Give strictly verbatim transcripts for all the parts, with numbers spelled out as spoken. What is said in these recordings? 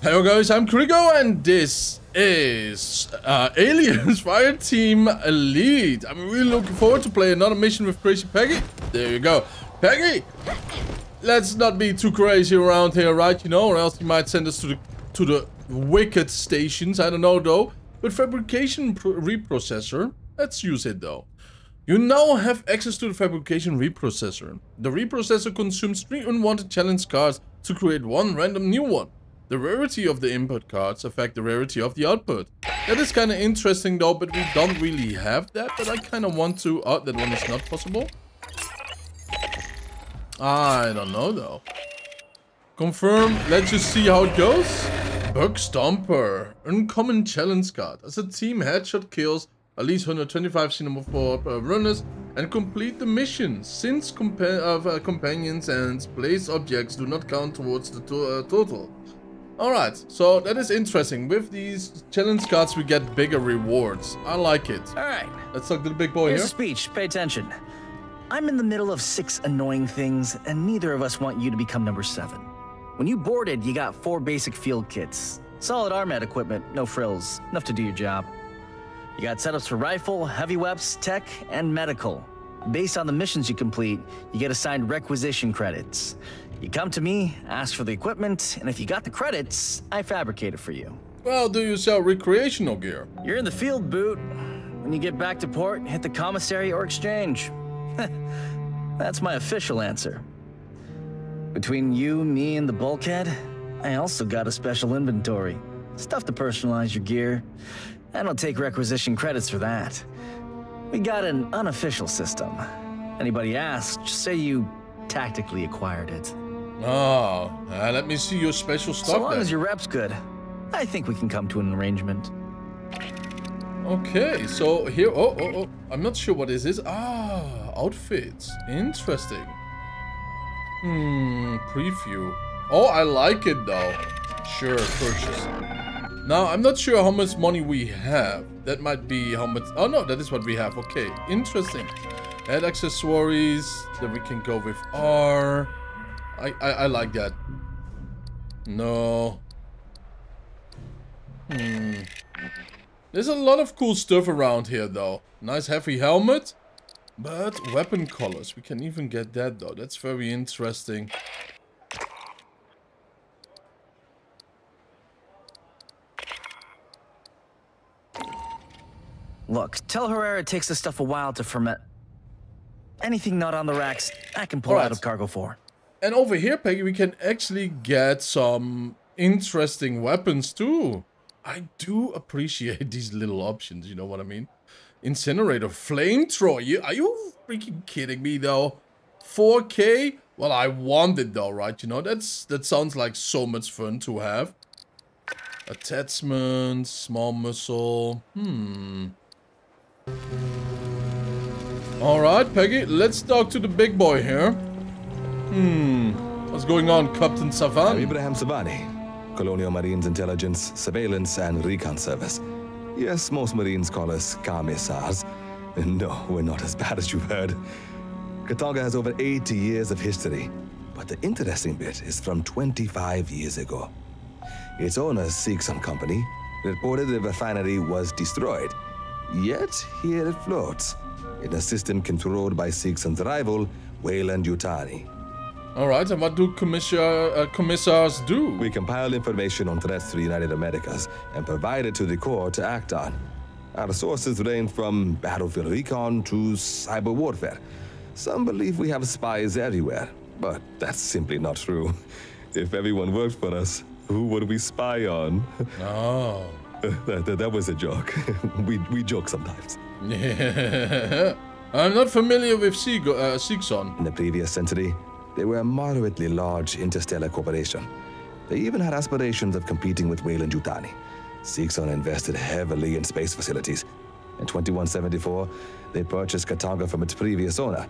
Hello guys, I'm Kurigo and this is uh, Aliens Fireteam Elite. I'm really looking forward to playing another mission with Crazy Peggy. There you go. Peggy, let's not be too crazy around here, right? You know, or else you might send us to the, to the wicked stations. I don't know though. But fabrication reprocessor, let's use it though. You now have access to the fabrication reprocessor. The reprocessor consumes three unwanted challenge cards to create one random new one. The rarity of the input cards affect the rarity of the output. That is kind of interesting though, but we don't really have that, but I kind of want to... Oh, that one is not possible. I don't know though. Confirm, let's just see how it goes. Bug Stomper, uncommon challenge card. As a team, headshot kills at least one hundred twenty-five Xenomorph uh, runners and complete the mission. Since compa uh, companions and placed objects do not count towards the to uh, total. Alright, so that is interesting. With these challenge cards we get bigger rewards. I like it. Alright. Let's talk to the big boy. Here's here. Speech, pay attention. I'm in the middle of six annoying things, and neither of us want you to become number seven. When you boarded, you got four basic field kits. Solid armat equipment, no frills, enough to do your job. You got setups for rifle, heavy weapons, tech, and medical. Based on the missions you complete, you get assigned requisition credits. You come to me, ask for the equipment, and if you got the credits, I fabricate it for you. Well, do you sell recreational gear? You're in the field, boot. When you get back to port, hit the commissary or exchange. That's my official answer. Between you, me, and the bulkhead, I also got a special inventory. Stuff to personalize your gear. I don't take requisition credits for that. We got an unofficial system. Anybody asks, just say you tactically acquired it. Oh, uh, let me see your special stuff. So long then. As your rep's good, I think we can come to an arrangement. Okay, so here, oh, oh, oh, I'm not sure what this is. Ah, outfits, interesting. Hmm, preview. Oh, I like it though. Sure, purchase. Now, I'm not sure how much money we have. That might be how much, oh no, that is what we have. Okay, interesting. Add accessories, then we can go with R. I, I, I like that. No. Hmm. There's a lot of cool stuff around here though. Nice heavy helmet. But weapon colors. We can even get that though. That's very interesting. Look, tell Herrera it takes this stuff a while to ferment. Anything not on the racks, I can pull right out of cargo for. And over here, Peggy, we can actually get some interesting weapons too. I do appreciate these little options, you know what I mean? Incinerator, flamethrower. You, are you freaking kidding me though? four K? Well, I want it though, right? You know, that's that sounds like so much fun to have. Attachment, small muscle. Hmm. Alright, Peggy, let's talk to the big boy here. Hmm. What's going on, Captain Savani? I'm Ibrahim Savani, Colonial Marine's Intelligence, Surveillance, and Recon Service. Yes, most Marines call us Commissars. No, we're not as bad as you've heard. Katanga has over eighty years of history, but the interesting bit is from twenty-five years ago. Its owner, Siksom Company, reported the refinery was destroyed. Yet, here it floats, in a system controlled by Sigsund's rival, Weyland Yutani. Alright, and what do commissar, uh, commissars do? We compile information on threats to the United Americas and provide it to the Corps to act on. Our sources range from battlefield recon to cyber warfare. Some believe we have spies everywhere, but that's simply not true. If everyone worked for us, who would we spy on? Oh. that, that, that was a joke. we, we joke sometimes. Yeah. I'm not familiar with Seego, uh, Siegson. In the previous century, they were a moderately large interstellar corporation. They even had aspirations of competing with Weyland Yutani. Siegson invested heavily in space facilities. In twenty-one seventy-four, they purchased Katanga from its previous owner.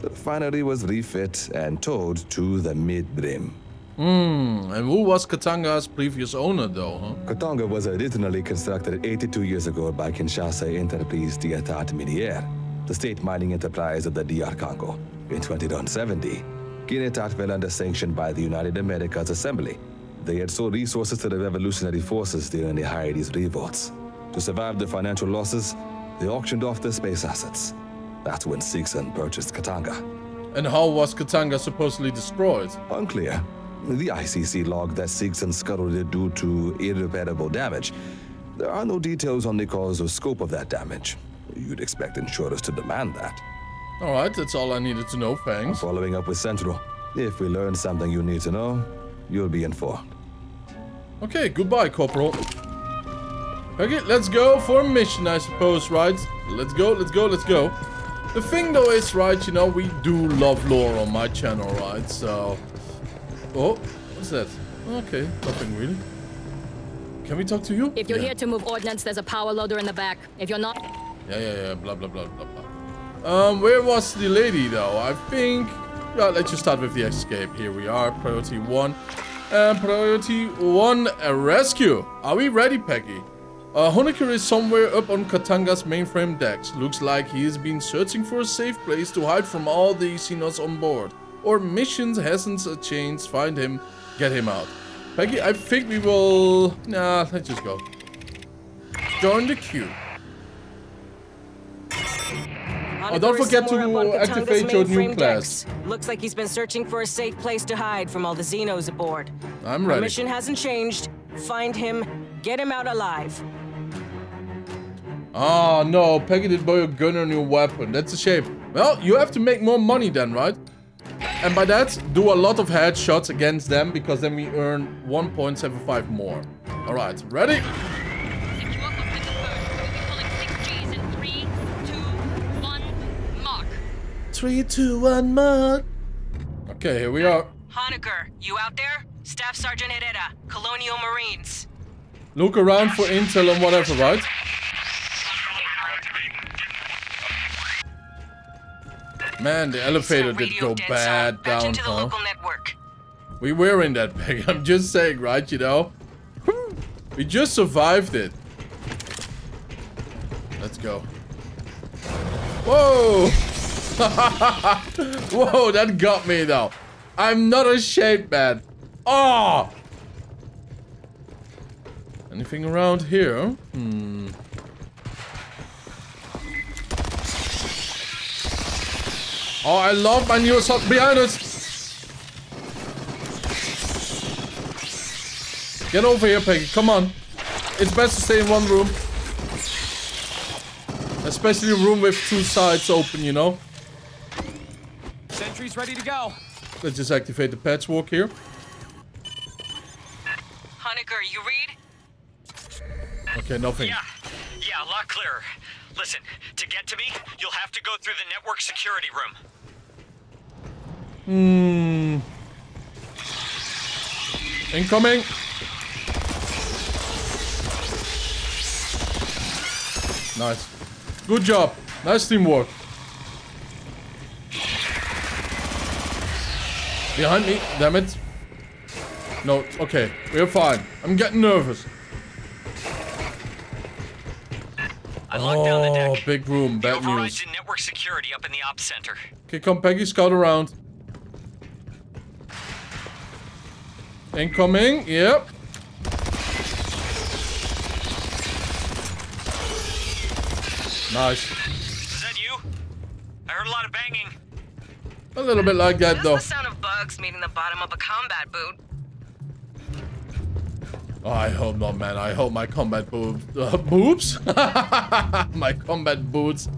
The refinery was refit and towed to the mid-rim. Hmm, and who was Katanga's previous owner though, huh? Katanga was originally constructed eighty-two years ago by Kinshasa Enterprise d'Etat-Midier, the state mining enterprise of the D R Congo. In twenty seventy, Guinea-Tat fell under sanction by the United Americas Assembly. They had sold resources to the revolutionary forces during the Hyades revolts. To survive the financial losses, they auctioned off their space assets. That's when Seegson purchased Katanga. And how was Katanga supposedly destroyed? Unclear. The I C C logged that Seegson scuttled it due to irreparable damage. There are no details on the cause or scope of that damage. You'd expect insurers to demand that. Alright, that's all I needed to know, thanks. I'm following up with Central. If we learn something you need to know, you'll be informed. Okay, goodbye, Corporal. Okay, let's go for a mission, I suppose, right? Let's go, let's go, let's go. The thing, though, is, right, you know, we do love lore on my channel, right? So... Oh, what's that? Okay, nothing really. Can we talk to you? If you're yeah. here to move ordnance, there's a power loader in the back. If you're not... Yeah, yeah, yeah, blah, blah, blah, blah, blah. Um, where was the lady, though? I think... Yeah, let's just start with the escape. Here we are, priority one. And priority one, a rescue. Are we ready, Peggy? Uh, Honiker is somewhere up on Katanga's mainframe decks. Looks like he has been searching for a safe place to hide from all the Xenos on board. Or missions hasn't a chance. Find him, get him out. Peggy, I think we will... Nah, let's just go. Join the queue. Oh, don't forget to activate your new class. Looks like he's been searching for a safe place to hide from all the Xenos aboard. I'm ready. The mission hasn't changed. Find him, get him out alive. Ah, no, Peggy did buy a gun or new weapon. That's a shame. Well, you have to make more money then, right? And by that, do a lot of headshots against them, because then we earn one point seven five more. Alright, ready? three, two, one, mark. Okay, here we are. Honiker, you out there? Staff Sergeant Herrera, Colonial Marines. Look around for intel and whatever, right? Man, the elevator did go bad down, huh? We were in that bag, I'm just saying, right, you know? We just survived it. Let's go. Whoa! Whoa, that got me though. I'm not ashamed, man. Oh! Anything around here? Hmm. Oh, I love my new assault behind us. Get over here, Peggy. Come on. It's best to stay in one room. Especially a room with two sides open, you know? Sentry's ready to go. Let's just activate the patchwork here. Honiker, you read? Okay, nothing. Yeah, yeah, a lot clearer. Listen, to get to me, you'll have to go through the network security room. Hmm. Incoming. Nice. Good job. Nice teamwork. Behind me, damn it. No, okay, we're fine. I'm getting nervous. I locked oh, down the deck. Big room, bad the news. Network security up in the op center. Okay, come Peggy, scout around. Incoming, yep. Nice. Is that you? I heard a lot of banging. A little bit like that, though. This is the sound of bugs meeting the bottom of a combat boot. Oh, I hope not, man. I hope my combat boobs... Uh, boobs? My combat boots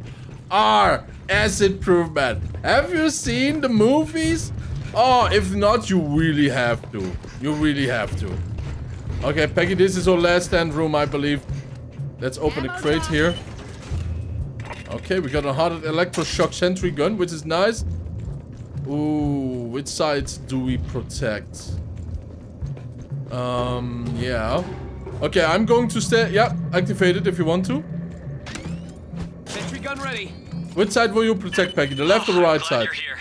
are acid-proof, man. Have you seen the movies? Oh, if not, you really have to. You really have to. Okay, Peggy, this is our last stand room, I believe. Let's open the crate here. Okay, we got a hardened electroshock sentry gun, which is nice. Ooh, which sides do we protect? Um, yeah. Okay, I'm going to stay. Yeah, activate it if you want to. Sentry gun ready. Which side will you protect, Peggy? The left oh, or the right I'm glad side? You're here.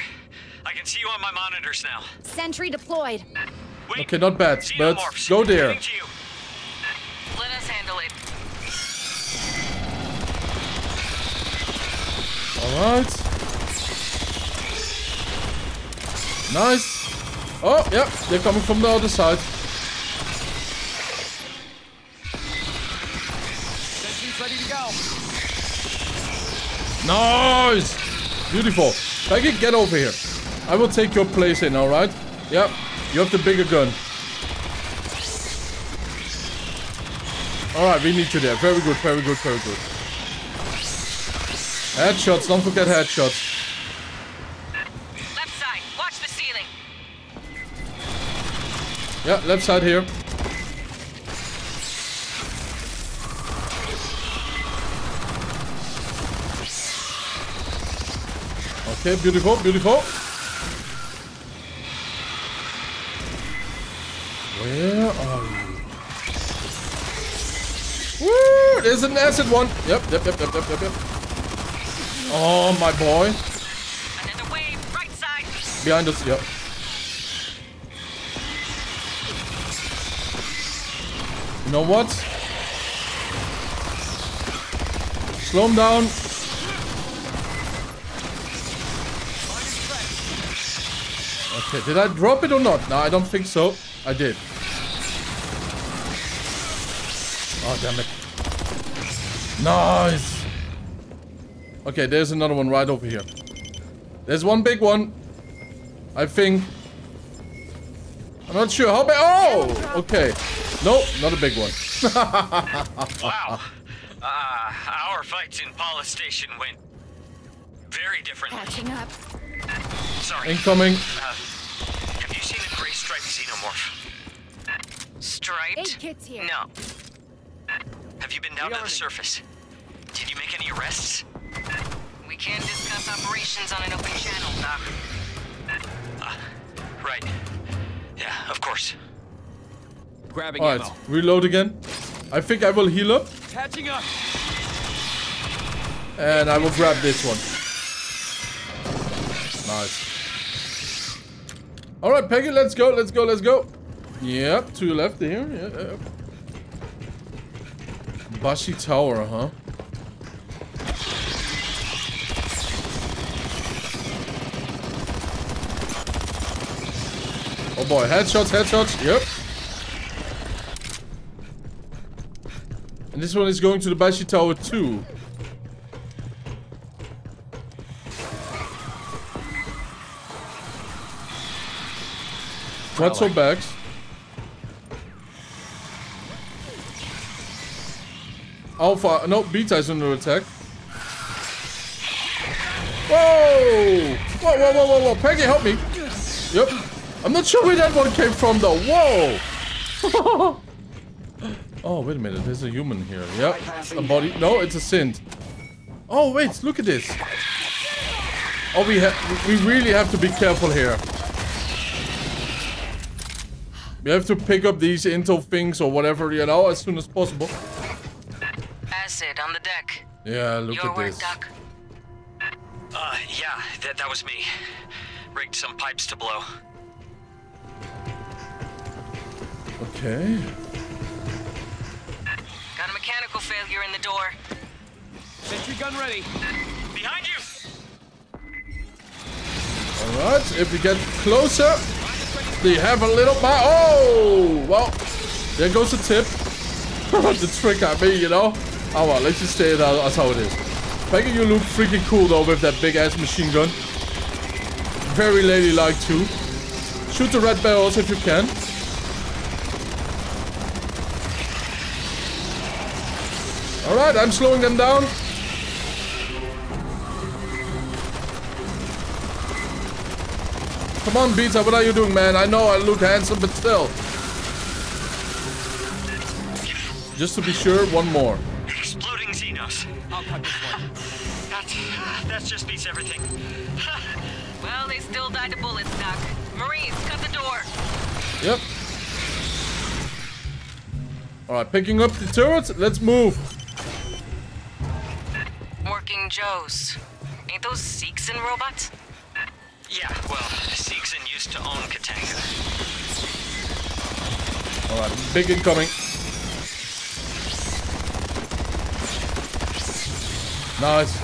I can see you on my monitors now. Sentry deployed. Wait, okay, not bad, but go there. Let us handle it. Alright. Nice. Oh, yeah. They're coming from the other side. It's ready to go. Nice. Beautiful. Peggy, get over here. I will take your place in, alright? Yep. You have the bigger gun. Alright, we need you there. Very good, very good, very good. Headshots. Don't forget headshots. Left side. Watch the ceiling. Yeah, left side here. Okay, beautiful, beautiful. Where are you? Woo! There's an acid one. Yep, yep, yep, yep, yep, yep. Oh, my boy. Another wave, right side. Behind us, yep. You know what? Slow him down. Okay, did I drop it or not? No, I don't think so. I did. Oh, damn it. Nice. Okay, there's another one right over here. There's one big one. I think. I'm not sure. How big? Oh! Okay. Nope, not a big one. Wow. Uh, our fights in Polis Station went very differently. Catching up. Sorry. Incoming. Uh, have you seen a gray striped xenomorph? Striped? Hey, kids here. No. Have you been down to the surface? Did you make any arrests? We can't discuss operations on an open channel, Doc. Uh, right. Yeah, of course. Grabbing ammo. All right, reload again. I think I will heal up. Catching up. And I will grab this one. Nice. All right, Peggy, let's go, let's go, let's go. Yep, to your left here. Yep, yep. Bashi Tower, huh? Oh boy, headshots, headshots. Yep. And this one is going to the Bashi Tower too. What's our bags? Alpha, no, Beta is under attack. Whoa! Whoa, whoa, whoa, whoa, whoa. Peggy, help me. Yep. I'm not sure where that one came from, though. Whoa! Oh, wait a minute. There's a human here. Yep. A body. No, it's a synth. Oh, wait. Look at this. Oh, we, ha we really have to be careful here. We have to pick up these intel things or whatever, you know, as soon as possible. Acid on the deck. Yeah, look Your at work, this. Doc. Uh, yeah, that, that was me. Rigged some pipes to blow. Okay. Got a mechanical failure in the door. Sentry gun ready. Behind you. All right, if we get closer. They have a little bite. Oh! Well, there goes the tip. The trick I mean, you know? Oh well, let's just say that that's how it is. Peggy, you look freaking cool though with that big ass machine gun. Very ladylike too. Shoot the red barrels if you can. Alright, I'm slowing them down. Come on, Beta, what are you doing, man? I know I look handsome, but still. Just to be sure, one more. Exploding Xenos. I'll cut this one. That's, that just beats everything. Well, they still died to bullets, Doc. Marines, cut the door. Yep. Alright, picking up the turret. Let's move. Working Joes. Ain't those Seegson robots? Yeah, well, Sigsund used to own Katanga. Alright, big incoming. Nice.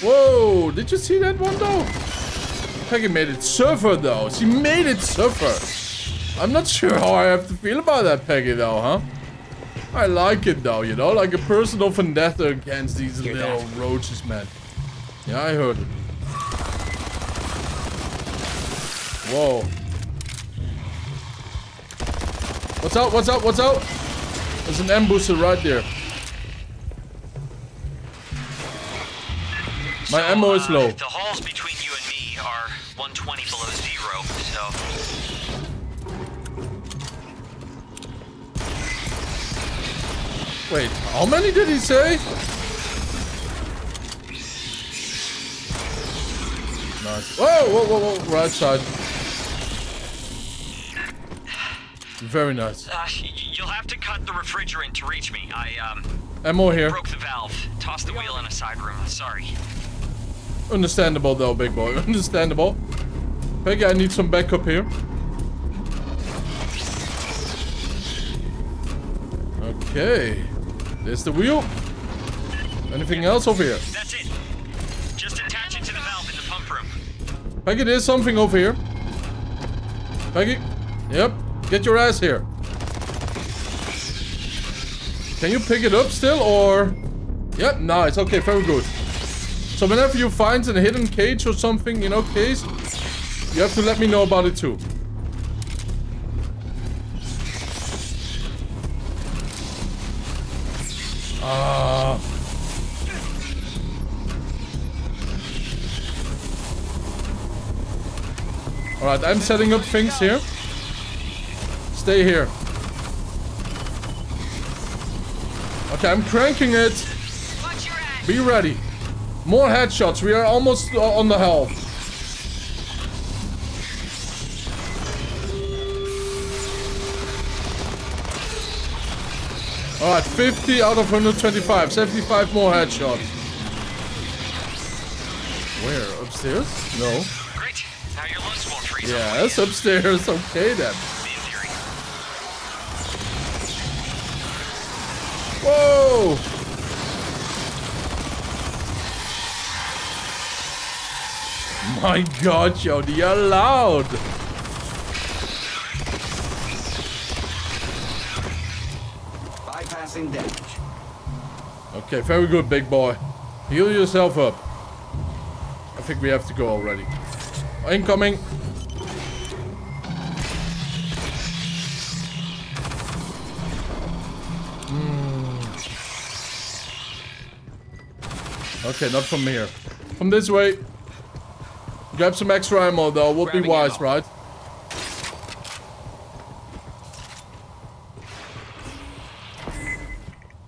Whoa, did you see that one though? Peggy made it surfer though. She made it surfer. I'm not sure how I have to feel about that, Peggy, though, huh? I like it though, you know, like a personal vendetta against these Hear little that. roaches, man. Yeah, I heard it. Whoa. What's out? What's out? What's out? There's an ambusher right there. My so, ammo is low. Uh, the halls between you and me are one twenty below zero, so. Wait, how many did he say? Nice. Whoa, whoa, whoa, whoa, right side. Very nice. Uh, you'll have to cut the refrigerant to reach me. I, um... ammo here. Broke the valve. Tossed the wheel in a side room. Sorry. Understandable, though, big boy. Understandable. Peggy, I need some backup here. Okay. There's the wheel. Anything else over here? That's it. Just attach it to the valve in the pump room. Peggy, there's something over here. Peggy. Yep. Get your ass here. Can you pick it up still, or? Yep, nice. Okay, very good. So whenever you find a hidden cage or something, you know, case, you have to let me know about it too. Ah. Uh. All right, I'm setting up things here. Stay here. Okay, I'm cranking it. Be ready. More headshots. We are almost on the health. Alright, fifty out of one twenty-five. seventy-five more headshots. Where? Upstairs? No. Great. Now your lungs won't freeze. Yes, upstairs. Okay then. Whoa! My god, yo, they are loud! Bypassing damage. Okay, very good, big boy. Heal yourself up. I think we have to go already. Incoming! Okay, not from here. From this way. Grab some extra ammo though, would be wise, right?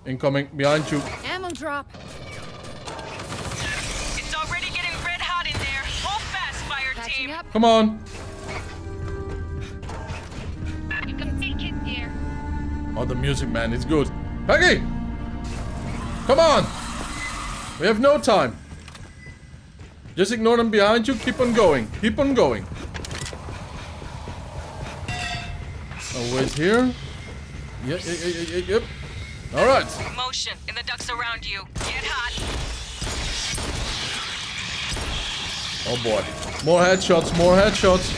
Incoming, behind you. Ammo drop. It's already getting red hot in there. Hold fast, fire team. Come on. You can make it here. Oh, the music, man, it's good. Peggy! Come on! We have no time. Just ignore them behind you. Keep on going. Keep on going. Oh, wait here. Yep, yep, yep, yep, yep. All right. Motion in the ducts around you. Get hot. Oh boy. More headshots. More headshots.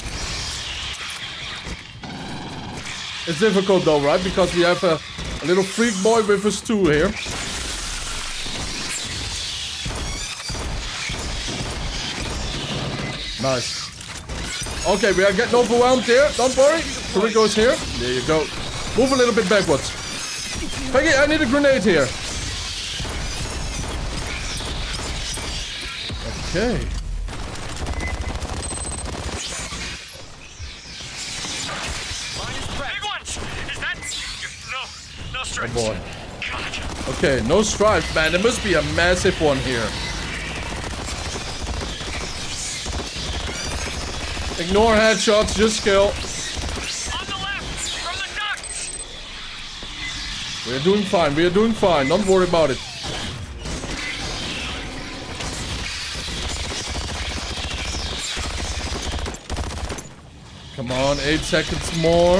It's difficult though, right? Because we have a, a little freak boy with us too here. Nice. Okay, we are getting overwhelmed here. Don't worry. Kurigo is here. There you go. Move a little bit backwards. Peggy, I need a grenade here. Okay. Big ones. Is that no no stripes? Oh boy. God. Okay, no stripes, man. There must be a massive one here. Ignore headshots, just kill. On the left, from the ducts. We are doing fine, we are doing fine. Don't worry about it. Come on, eight seconds more.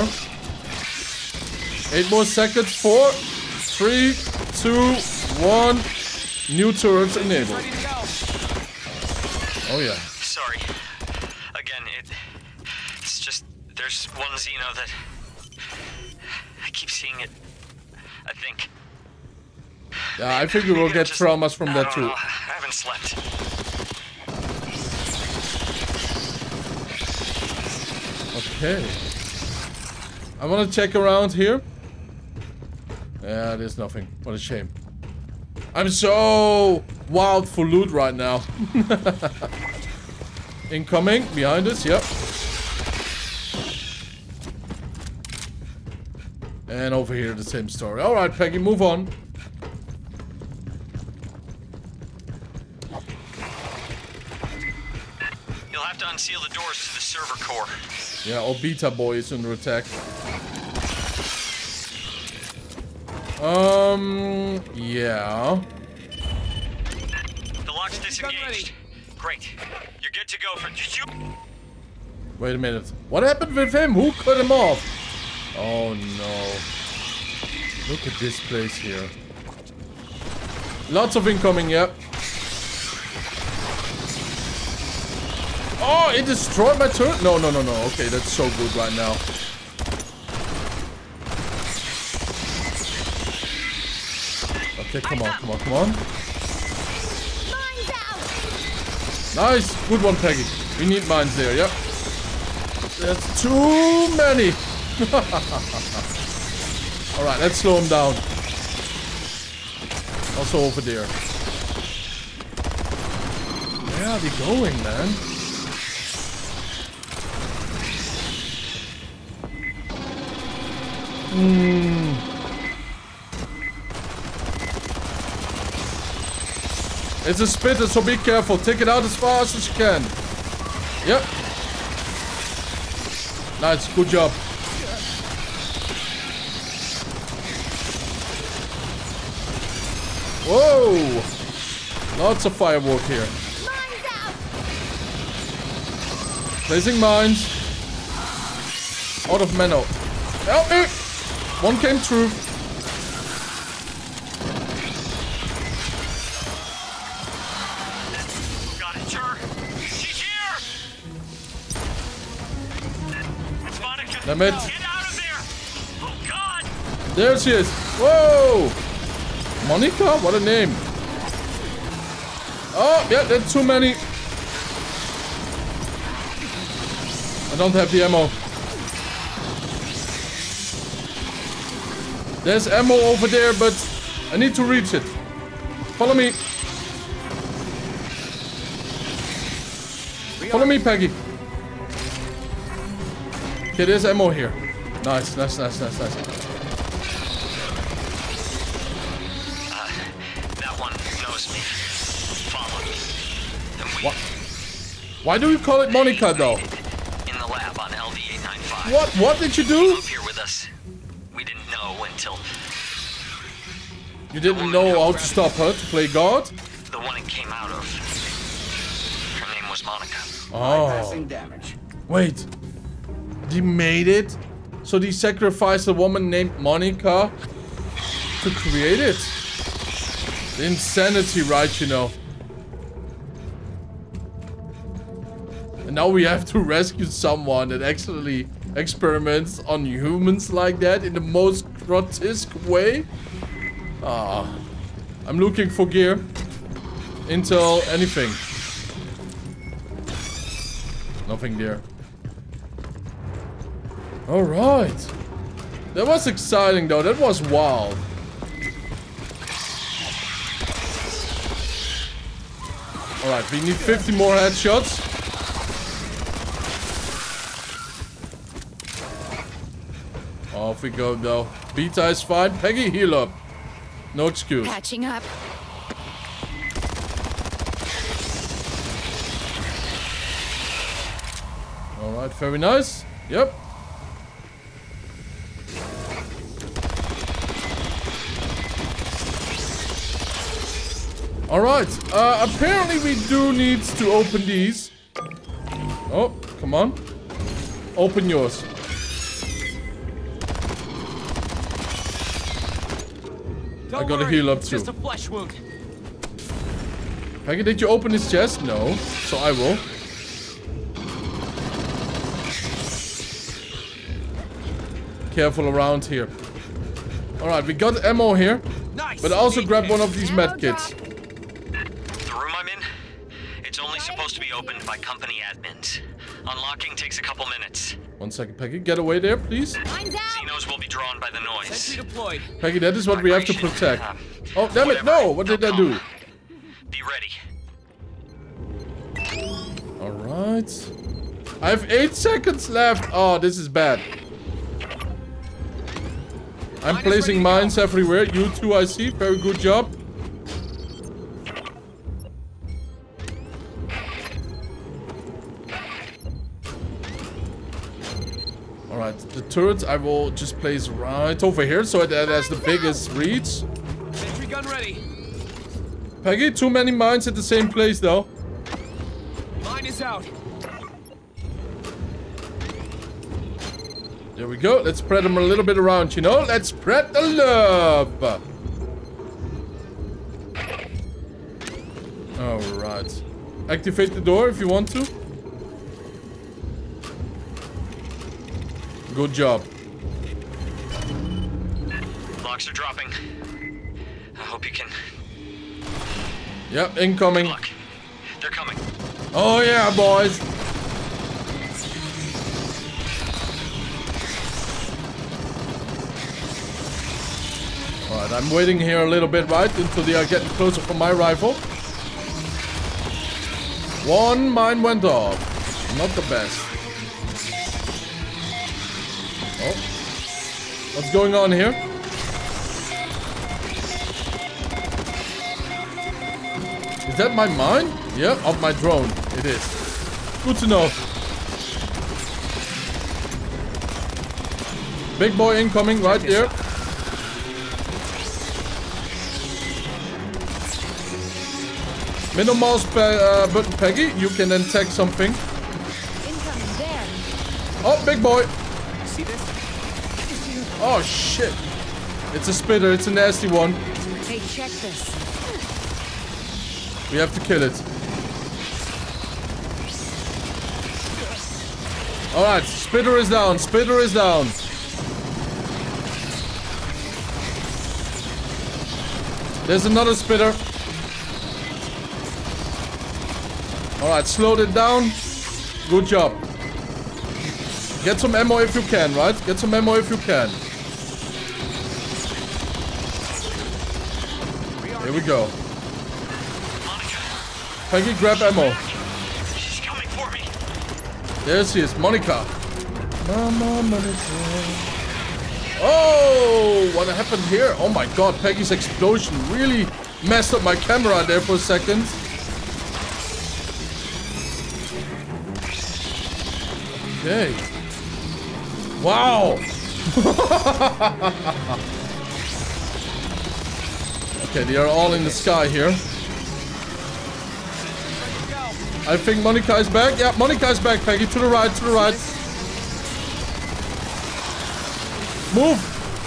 Eight more seconds. Four, three, two, one. New turrets enabled. Oh yeah. Sorry. There's one Xeno that I keep seeing it. I think. Yeah, uh, I figure we'll get just, traumas from I that too. Know. I haven't slept. Okay. I want to check around here. Yeah, there's nothing. What a shame. I'm so wild for loot right now. Incoming, behind us, yep. And over here, the same story. Alright, Peggy, move on. You'll have to unseal the doors to the server core. Yeah, Obita boy is under attack. Um, yeah. The lock's disengaged. Great. You're good to go for... Wait a minute. What happened with him? Who cut him off? Oh no. Look at this place here. Lots of incoming, yep. Oh, it destroyed my turret. No, no, no, no. Okay, that's so good right now. Okay, come on, come on, come on. Nice! Good one, Peggy. We need mines there, yep. There's too many! Alright, let's slow him down. Also over there. Where are they going, man? Hmm... It's a spitter, so be careful. Take it out as fast as you can. Yep. Nice, good job. Whoa! Lots of firework here. Placing mines. Out of mana. Help me! One came through. Damn it. Get out of there. Oh, God. There she is. Whoa. Monica? What a name. Oh, yeah, that's too many. I don't have the ammo. There's ammo over there, but I need to reach it. Follow me. Follow me, Peggy. Okay, there's ammo here. Nice, nice, nice, nice, nice. Uh, that one knows me. Follow me. What? Why do you call it Monica, though? In the lab on L V eight ninety-five. What? What did you do? Up here with us. We didn't know until. You didn't know how to stop her to play God? The one it came out of. Her name was Monica. Oh. Wait. They made it, so they sacrificed a woman named Monica to create it. The insanity, right, you know. And now we have to rescue someone that actually experiments on humans like that in the most grotesque way. Ah, I'm looking for gear, intel, anything. Nothing there. Alright. That was exciting though. That was wild. Alright, we need fifty more headshots. Off we go though. Beta is fine. Peggy, heal up. No excuse. Patching up. Alright, very nice. Yep. Alright, uh, apparently we do need to open these. Oh, come on. Open yours. Don't I gotta worry, heal up too. Just a flesh wound. Peggy, did you open his chest? No, so I will. Careful around here. Alright, we got ammo here. Nice. But I also grab one of these medkits. The room I'm in, it's only supposed to be opened by company admins. Unlocking takes a couple minutes. One second, Peggy. Get away there, please. Xenos will be drawn by the noise. Peggy, that is what we have to protect. Um, oh, damn it. No, what did I do? Be ready. Alright. I have eight seconds left. Oh, this is bad. I'm Mine placing mines everywhere. You two, I see. Very good job. Alright, the turrets I will just place right over here so it has the biggest reach. Sentry gun ready. Peggy, too many mines at the same place though. Mine is out. There we go. Let's spread them a little bit around, you know. Let's spread the love. Alright. Activate the door if you want to. Good job. Locks are dropping. I hope you can. Yep, incoming. Look, they're coming. Oh yeah, boys. All right, I'm waiting here a little bit, right, until they are getting closer for my rifle. One mine went off. Not the best. Oh. What's going on here? Is that my mine? Yeah, of my drone. It is. Good to know. Big boy incoming right there. Middle mouse pe uh, button, Peggy. You can then tag something. Oh, big boy. Oh shit! It's a spitter. It's a nasty one. Hey, check this. We have to kill it. All right, spitter is down. Spitter is down. There's another spitter. All right, slowed it down. Good job. Get some ammo if you can, right? Get some ammo if you can. Here we go. Peggy, grab ammo. She's coming for me. There she is, Monica. Mama, Monica. Oh, what happened here? Oh my god, Peggy's explosion really messed up my camera there for a second. Okay. Wow! Okay, they are all in the sky here. I think Monica is back. Yeah, Monica is back, Peggy. To the right, to the right. Move!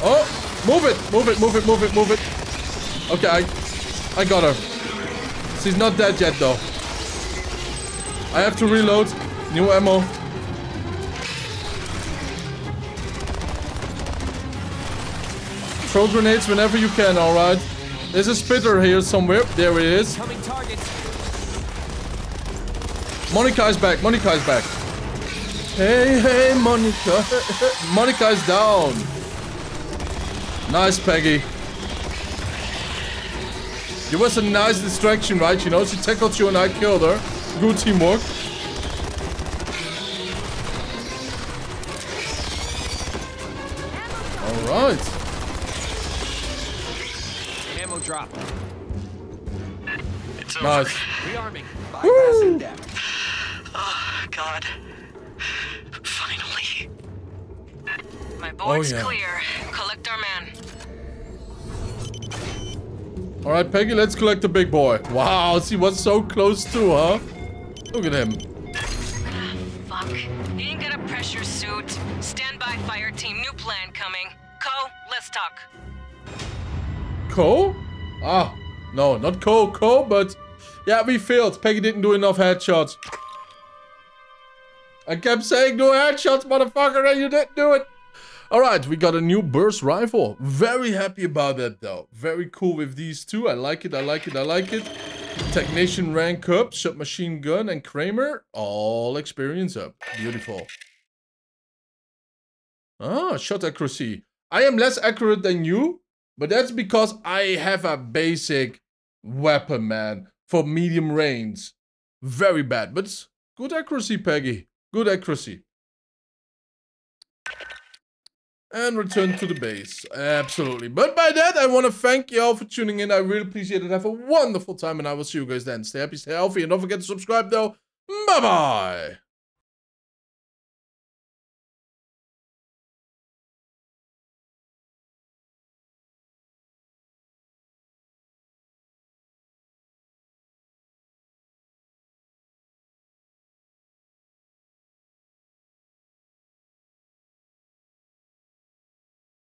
Oh! Move it! Move it, move it, move it, move it. Okay, I, I got her. She's not dead yet, though. I have to reload. New ammo. Throw grenades whenever you can, alright? There's a spitter here somewhere. There it is. Monica is back. Monica is back. Hey, hey, Monica. Monica is down. Nice, Peggy. It was a nice distraction, right? You know, she tackled you and I killed her. Good teamwork. Alright. Drop. It's over. Nice. Rearming. Bypassing death. Oh god. Finally. My board's oh, yeah. clear. Collect our man. Alright, Peggy, let's collect the big boy. Wow, she was so close too, huh? Look at him. Fuck. He ain't got a pressure suit. Stand by, fire team. New plan coming. Co, let's talk. Co? Ah, no, not Co, Co, but yeah, we failed. Peggy didn't do enough headshots. I kept saying do headshots, motherfucker, and you didn't do it. All right, we got a new burst rifle. Very happy about that, though. Very cool with these two. I like it, I like it, I like it. Technician rank up, submachine gun, and Kramer. All experience up. Beautiful. Ah, shot accuracy. I am less accurate than you, but that's because I have a basic weapon, man, for medium range. Very bad, but good accuracy, Peggy. Good accuracy. And return to the base. Absolutely. But by that, I want to thank you all for tuning in. I really appreciate it. Have a wonderful time, and I will see you guys then. Stay happy, stay healthy, and don't forget to subscribe, though. Bye-bye.